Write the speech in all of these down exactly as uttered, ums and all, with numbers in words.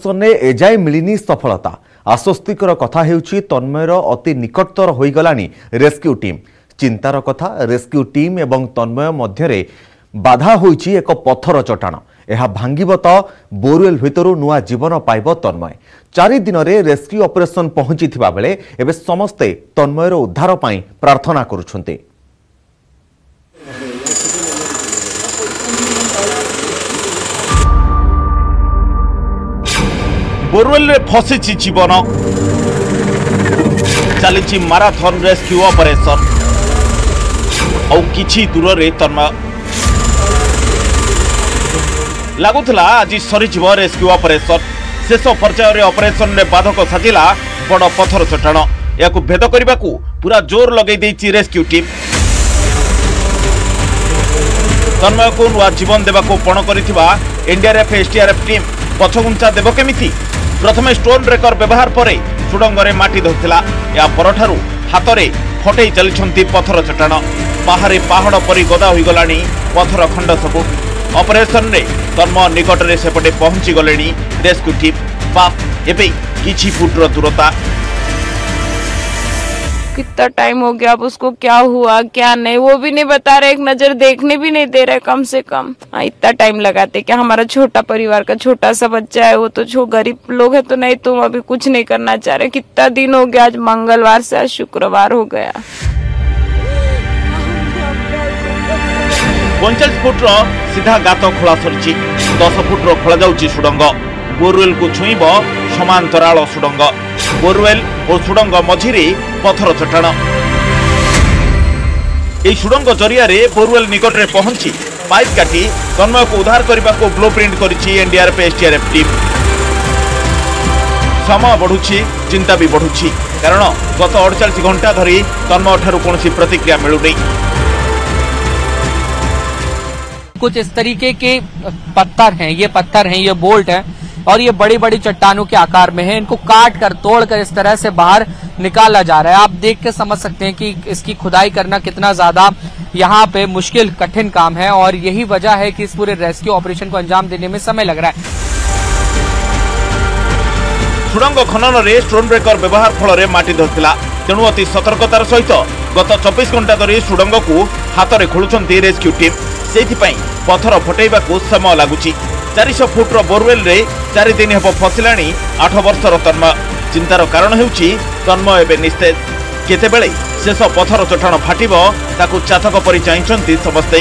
ଅପରେସନରେ ଏଯାଏ ମିଳିନି ସଫଳତା। ଆଶ୍ୱସ୍ତିକର କଥା ହେଉଛି ତନ୍ମୟର ଅତି ନିକଟତର ହୋଇଗଲାଣି ରେସ୍କ୍ୟୁ ଟିମ୍। ଚିନ୍ତାର କଥା ରେସ୍କ୍ୟୁ ଟିମ୍ ଏବଂ ତନ୍ମୟ ମଧ୍ୟରେ ବାଧା ହୋଇଛି ଏକ ପଥର ଚଟାଣ। ଏହା ଭାଙ୍ଗିବ ତ ବୋରୱେଲ ଭିତରୁ ନୂଆ ଜୀବନ ପାଇବ ତନ୍ମୟ। ଚାରି ଦିନରେ ରେସ୍କ୍ୟୁ ଅପରେସନ ପହଞ୍ଚିଥିବା ବେଳେ ଏବେ ସମସ୍ତେ ତନ୍ମୟର ଉଦ୍ଧାର ପାଇଁ ପ୍ରାର୍ଥନା କରୁଛନ୍ତି। बोरवेल रे फसी जीवन चली माराथन रेस्क्यू ऑपरेशन और किछि दूर रे तन्मय लगुला आज सरीज रेस्क्यू ऑपरेशन शेष पर्यायर ऑपरेशन रे बाधक साजिला बड़ पथर चटाण। या भेद करने को पूरा जोर लगे रेस्क्यू टीम तन्मय को नुआ जीवन देवा को पण कर एनडीआरएफ एसडीआरएफ टीम पछगुंचा देव केमिति प्रथमे स्टोन ब्रेकर व्यवहार परे सुडंगरे माटी धरथिला। या परठारु हातरे फटई चलिछंती पथर चटाण। बाहरे पहाड़ परी गदा होइगलाणी पथर खंड सबु। ऑपरेशन रे तन्मय निकट रे सेपटे पहुंची गलेणी रेस्क्यू टीम। बाप एबे किछि फुट रो दूरता। कितना टाइम हो गया, अब उसको क्या हुआ क्या नहीं वो भी नहीं बता रहे। एक नजर देखने भी नहीं दे रहे। कम से कम इतना टाइम लगाते क्या? हमारा छोटा परिवार का छोटा सा बच्चा है, वो तो गरीब लोग है तो नहीं तुम अभी कुछ नहीं करना चाह रहे। कितना दिन हो गया, आज मंगलवार से आज शुक्रवार हो गया। पैंतालीस फुट रो सीधा गात खोला सरी दस फुट रो खोला जाउची सुडंग। बोरवेल को छुईब समांतराल सुडंग। बोरवेल और सुडंग मझिरे पथर चटाण। यह सुडंग जरिया बोरवेल निकट में पहुंची पाइप काटी तन्मय को उद्धार करने को ब्लू प्रिंट करी एनडीआरएफ एसडीआरएफ टीम। समय बढ़ुची, चिंता भी बढ़ुची, कारण गत अड़चाश घंटा धरी तन्मय ठारू कौनसी प्रतिक्रिया मिलूनी। कुछ इस तरीके के पत्थर हैं, ये पत्थर हैं, ये बोल्ट हैं और ये बड़ी बड़ी चट्टानों के आकार में है। इनको काट कर तोड़ कर इस तरह से बाहर निकाला जा रहा है। आप देख के समझ सकते हैं कि इसकी खुदाई करना कितना ज्यादा यहाँ पे मुश्किल कठिन काम है और यही वजह है कि इस पूरे रेस्क्यू ऑपरेशन को अंजाम देने में समय लग रहा है। सुरंग खनन में स्टोन ब्रेकर व्यवहार फल माटी धरता तेणु अति सतर्कतार सहित गत चौबीस घंटा धरी सुरंग को हाथ में खोलुंट रेस्क्यू टीम। से पथर फटेवाक समय लगुच। चारिश फुट बोरवेल रे चार दिन हम फसला आठ वर्षर तन्मय। चिंतार कारण होउछि तन्मय एबे निस्तेज केतेबेले शेष पथर चटाण फाटिब ताकू चातक परि चाहते समस्ते।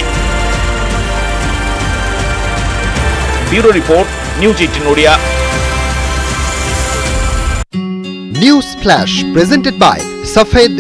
Bureau report news eighteen Odia. News flash presented by सफेद।